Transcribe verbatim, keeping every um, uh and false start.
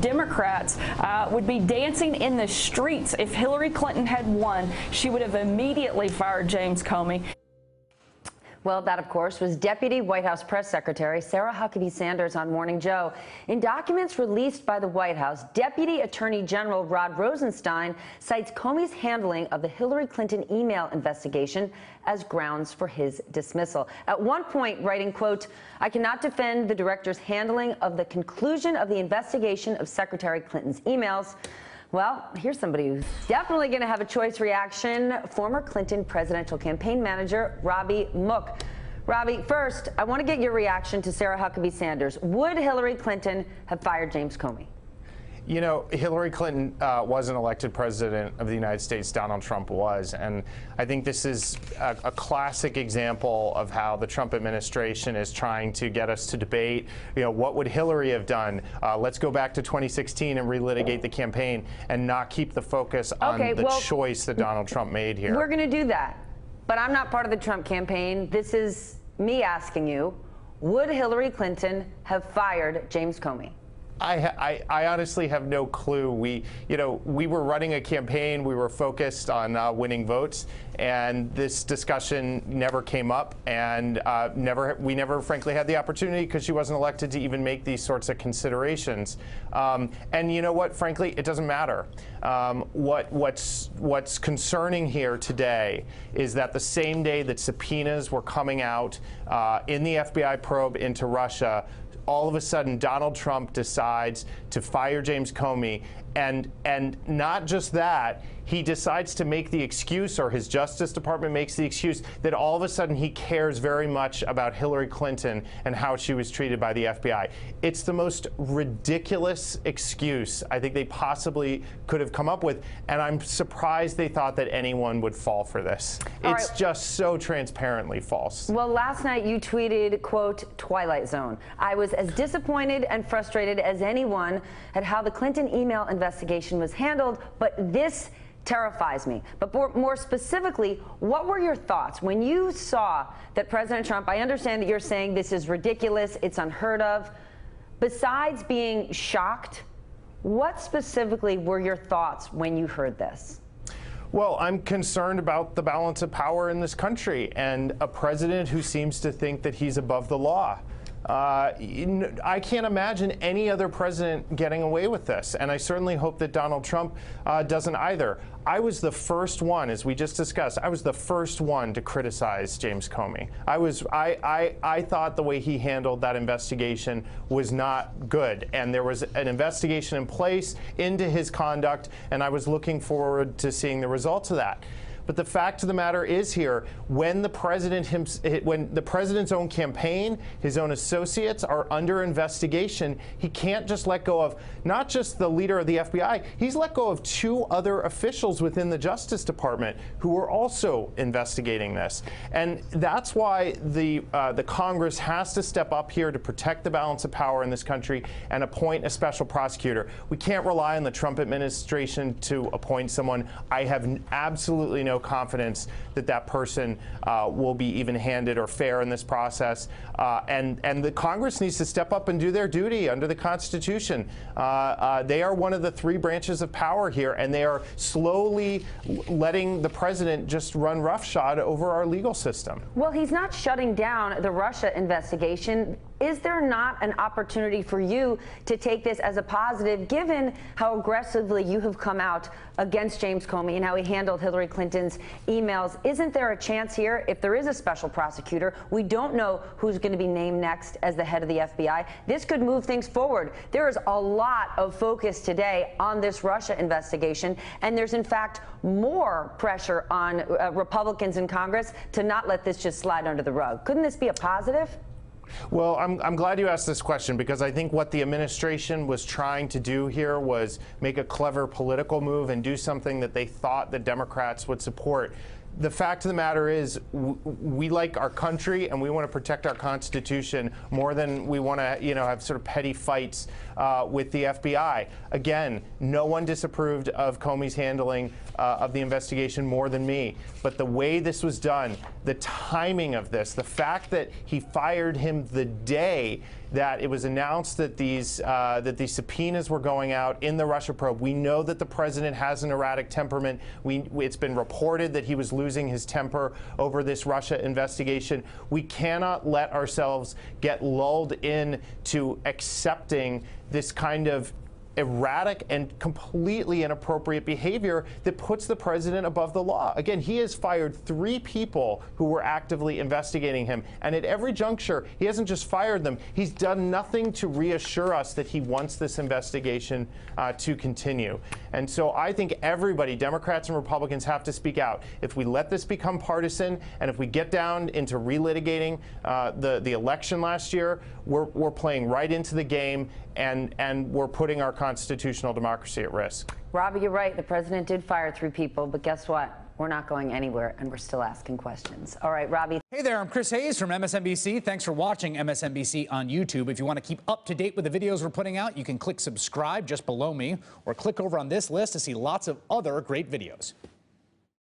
Democrats uh, would be dancing in the streets. If Hillary Clinton had won, she would have immediately fired James Comey. Well, that, of course, was Deputy White House Press Secretary Sarah Huckabee Sanders on Morning Joe. In documents released by the White House, Deputy Attorney General Rod Rosenstein cites Comey's handling of the Hillary Clinton email investigation as grounds for his dismissal. At one point, writing, quote, "I cannot defend the director's handling of the conclusion of the investigation of Secretary Clinton's emails." Well, here's somebody who's definitely going to have a choice reaction, former Clinton presidential campaign manager Robby Mook. Robby, first, I want to get your reaction to Sarah Huckabee Sanders. Would Hillary Clinton have fired James Comey? You know, Hillary Clinton uh, wasn't elected president of the United States. Donald Trump was. And I think this is a, a classic example of how the Trump administration is trying to get us to debate, you know, what would Hillary have done? Uh, let's go back to twenty sixteen and relitigate the campaign and not keep the focus on okay, the well, choice that Donald Trump made here. We're going to do that. But I'm not part of the Trump campaign. This is me asking you, would Hillary Clinton have fired James Comey? I, I, I honestly have no clue. We, you know, we were running a campaign. We were focused on uh, winning votes, and this discussion never came up, and uh, never we never, frankly, had the opportunity because she wasn't elected to even make these sorts of considerations. Um, and you know what? Frankly, it doesn't matter. Um, what what's what's concerning here today is that the same day that subpoenas were coming out uh, in the F B I probe into Russia, all of a sudden, Donald Trump decides to fire James Comey. And, and not just that, he decides to make the excuse, or his Justice Department makes the excuse, that all of a sudden he cares very much about Hillary Clinton and how she was treated by the F B I. It's the most ridiculous excuse I think they possibly could have come up with, and I'm surprised they thought that anyone would fall for this. All it's right. just so transparently false. Well, last night you tweeted, quote, "Twilight Zone. I was as disappointed and frustrated as anyone at how the Clinton email investigation was handled, but this terrifies me." But more, more specifically, what were your thoughts when you saw that President Trump, I understand that you're saying this is ridiculous, it's unheard of. Besides being shocked, what specifically were your thoughts when you heard this? Well, I'm concerned about the balance of power in this country and a president who seems to think that he's above the law. Uh, I can't imagine any other president getting away with this, and I certainly hope that Donald Trump uh, doesn't either. I was the first one, as we just discussed, I was the first one to criticize James Comey. I was, I, I, I thought the way he handled that investigation was not good, and there was an investigation in place into his conduct, and I was looking forward to seeing the results of that. But the fact of the matter is here, when the president himself, when the president's own campaign, his own associates are under investigation, he can't just let go of not just the leader of the F B I, he's let go of two other officials within the Justice Department who are also investigating this. And that's why the, uh, the Congress has to step up here to protect the balance of power in this country and appoint a special prosecutor. We can't rely on the Trump administration to appoint someone. I have absolutely no confidence that that person uh, will be even-handed or fair in this process, uh, and and the Congress needs to step up and do their duty under the Constitution. Uh, uh, they are one of the three branches of power here, and they are slowly letting the president just run roughshod over our legal system. Well, he's not shutting down the Russia investigation. Is there not an opportunity for you to take this as a positive, given how aggressively you have come out against James Comey and how he handled Hillary Clinton's emails? Isn't there a chance here, if there is a special prosecutor, we don't know who's going to be named next as the head of the F B I, this could move things forward? There is a lot of focus today on this Russia investigation, and there's in fact more pressure on uh, Republicans in Congress to not let this just slide under the rug. Couldn't this be a positive? Well, I'm, I'm glad you asked this question, because I think what the administration was trying to do here was make a clever political move and do something that they thought the Democrats would support. The fact of the matter is, we like our country and we want to protect our Constitution more than we want to, you know, have sort of petty fights uh, with the F B I. Again, no one disapproved of Comey's handling uh, of the investigation more than me. But the way this was done, the timing of this, the fact that he fired him the day that it was announced that these uh, that these subpoenas were going out in the Russia probe. We know that the president has an erratic temperament. We, it's been reported that he was losing his temper over this Russia investigation. We cannot let ourselves get lulled in to accepting this kind of erratic and completely inappropriate behavior that puts the president above the law. Again, he has fired three people who were actively investigating him, and at every juncture, he hasn't just fired them, he's done nothing to reassure us that he wants this investigation uh, to continue. And so I think everybody, Democrats and Republicans, have to speak out. If we let this become partisan, and if we get down into relitigating uh, the, the election last year, we're, we're playing right into the game, and, and we're putting our constitutional democracy at risk. Robby, you're right. The president did fire three people, but guess what? We're not going anywhere, and we're still asking questions. All right, Robby. Hey there, I'm Chris Hayes from M S N B C. Thanks for watching M S N B C on YouTube. If you want to keep up to date with the videos we're putting out, you can click subscribe just below me, or click over on this list to see lots of other great videos.